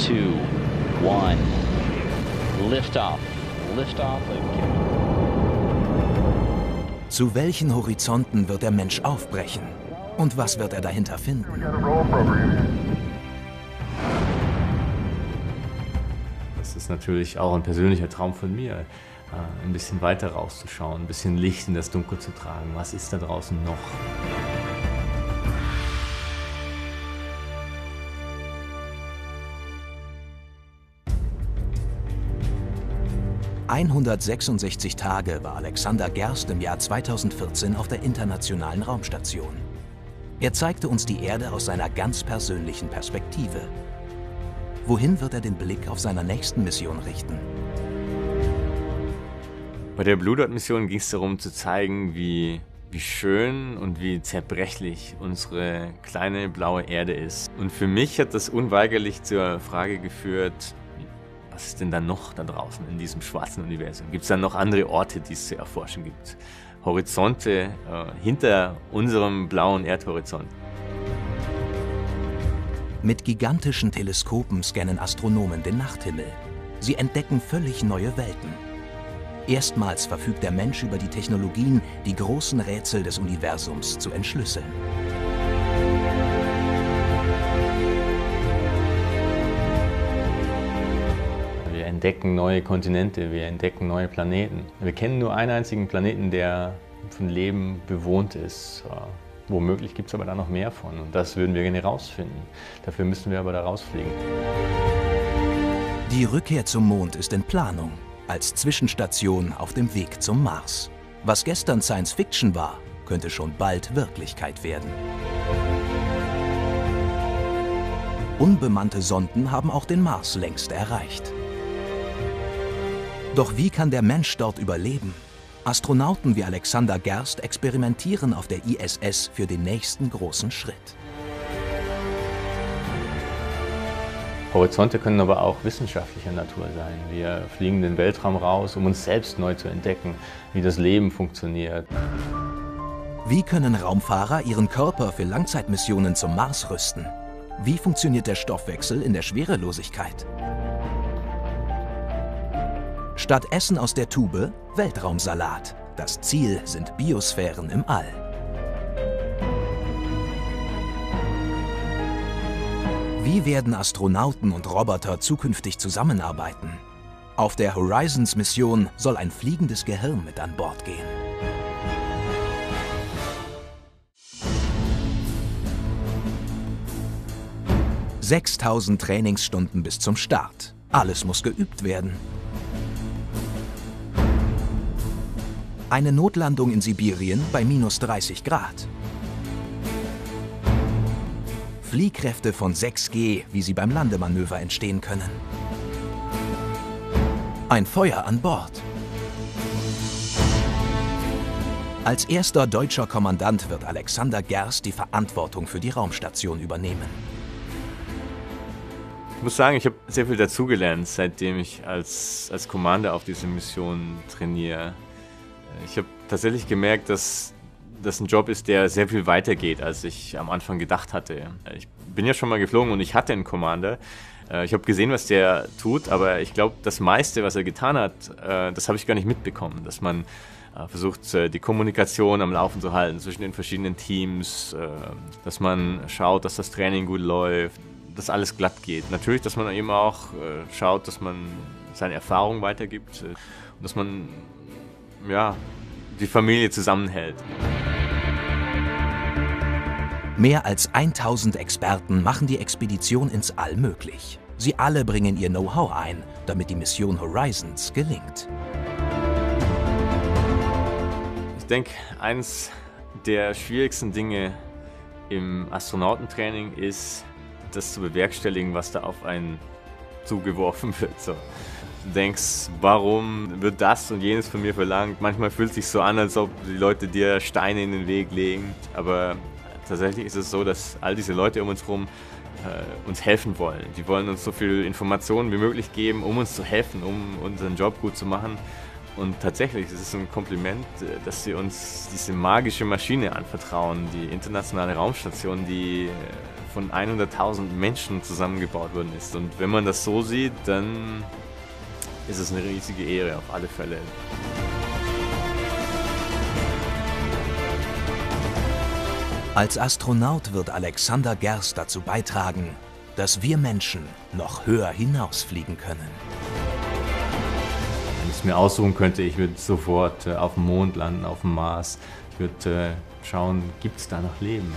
2, 1. Liftoff. Liftoff. Zu welchen Horizonten wird der Mensch aufbrechen? Und was wird er dahinter finden? Das ist natürlich auch ein persönlicher Traum von mir, ein bisschen weiter rauszuschauen, ein bisschen Licht in das Dunkel zu tragen. Was ist da draußen noch?166 Tage war Alexander Gerst im Jahr 2014 auf der Internationalen Raumstation. Er zeigte uns die Erde aus seiner ganz persönlichen Perspektive. Wohin wird er den Blick auf seiner nächsten Mission richten? Bei der Blue Dot Mission ging es darum zu zeigen, wie schön und wie zerbrechlich unsere kleine blaue Erde ist. Und für mich hat das unweigerlich zur Frage geführt, was ist denn dann noch da draußen in diesem schwarzen Universum? Gibt es dann noch andere Orte, die es zu erforschen gibt? Horizonte hinter unserem blauen Erdhorizont. Mit gigantischen Teleskopen scannen Astronomen den Nachthimmel. Sie entdecken völlig neue Welten. Erstmals verfügt der Mensch über die Technologien, die großen Rätsel des Universums zu entschlüsseln. Wir entdecken neue Kontinente, wir entdecken neue Planeten. Wir kennen nur einen einzigen Planeten, der von Leben bewohnt ist. Womöglich gibt es aber da noch mehr von und das würden wir gerne rausfinden. Dafür müssen wir aber da rausfliegen. Die Rückkehr zum Mond ist in Planung, als Zwischenstation auf dem Weg zum Mars. Was gestern Science Fiction war, könnte schon bald Wirklichkeit werden. Unbemannte Sonden haben auch den Mars längst erreicht. Doch wie kann der Mensch dort überleben? Astronauten wie Alexander Gerst experimentieren auf der ISS für den nächsten großen Schritt. Horizonte können aber auch wissenschaftlicher Natur sein. Wir fliegen den Weltraum raus, um uns selbst neu zu entdecken, wie das Leben funktioniert. Wie können Raumfahrer ihren Körper für Langzeitmissionen zum Mars rüsten? Wie funktioniert der Stoffwechsel in der Schwerelosigkeit? Statt Essen aus der Tube, Weltraumsalat. Das Ziel sind Biosphären im All. Wie werden Astronauten und Roboter zukünftig zusammenarbeiten? Auf der Horizons-Mission soll ein fliegendes Gehirn mit an Bord gehen. »6000 Trainingsstunden bis zum Start. Alles muss geübt werden.« Eine Notlandung in Sibirien bei -30 Grad. Fliehkräfte von 6G, wie sie beim Landemanöver entstehen können. Ein Feuer an Bord. Als erster deutscher Kommandant wird Alexander Gerst die Verantwortung für die Raumstation übernehmen. Ich muss sagen, ich habe sehr viel dazugelernt, seitdem ich als Commander auf diese Mission trainiere. Ich habe tatsächlich gemerkt, dass das ein Job ist, der sehr viel weiter geht, als ich am Anfang gedacht hatte. Ich bin ja schon mal geflogen und ich hatte einen Commander. Ich habe gesehen, was der tut, aber ich glaube, das meiste, was er getan hat, das habe ich gar nicht mitbekommen. Dass man versucht, die Kommunikation am Laufen zu halten zwischen den verschiedenen Teams, dass man schaut, dass das Training gut läuft, dass alles glatt geht. Natürlich, dass man eben auch schaut, dass man seine Erfahrung weitergibt und dass man ja, die Familie zusammenhält. Mehr als 1000 Experten machen die Expedition ins All möglich. Sie alle bringen ihr Know-how ein, damit die Mission Horizons gelingt. Ich denke, eines der schwierigsten Dinge im Astronautentraining ist, das zu bewerkstelligen, was da auf einen zugeworfen wird. So. Du denkst, warum wird das und jenes von mir verlangt? Manchmal fühlt es sich so an, als ob die Leute dir Steine in den Weg legen. Aber tatsächlich ist es so, dass all diese Leute um uns herum uns helfen wollen. Die wollen uns so viel Informationen wie möglich geben, um uns zu helfen, um unseren Job gut zu machen. Und tatsächlich, es ist ein Kompliment, dass sie uns diese magische Maschine anvertrauen, die Internationale Raumstation, die von 100.000 Menschen zusammengebaut worden ist. Und wenn man das so sieht, dann ist es eine riesige Ehre auf alle Fälle. Als Astronaut wird Alexander Gerst dazu beitragen, dass wir Menschen noch höher hinausfliegen können. Wenn ich es mir aussuchen könnte, ich würde sofort auf dem Mond landen, auf dem Mars. Ich würde schauen, gibt es da noch Leben?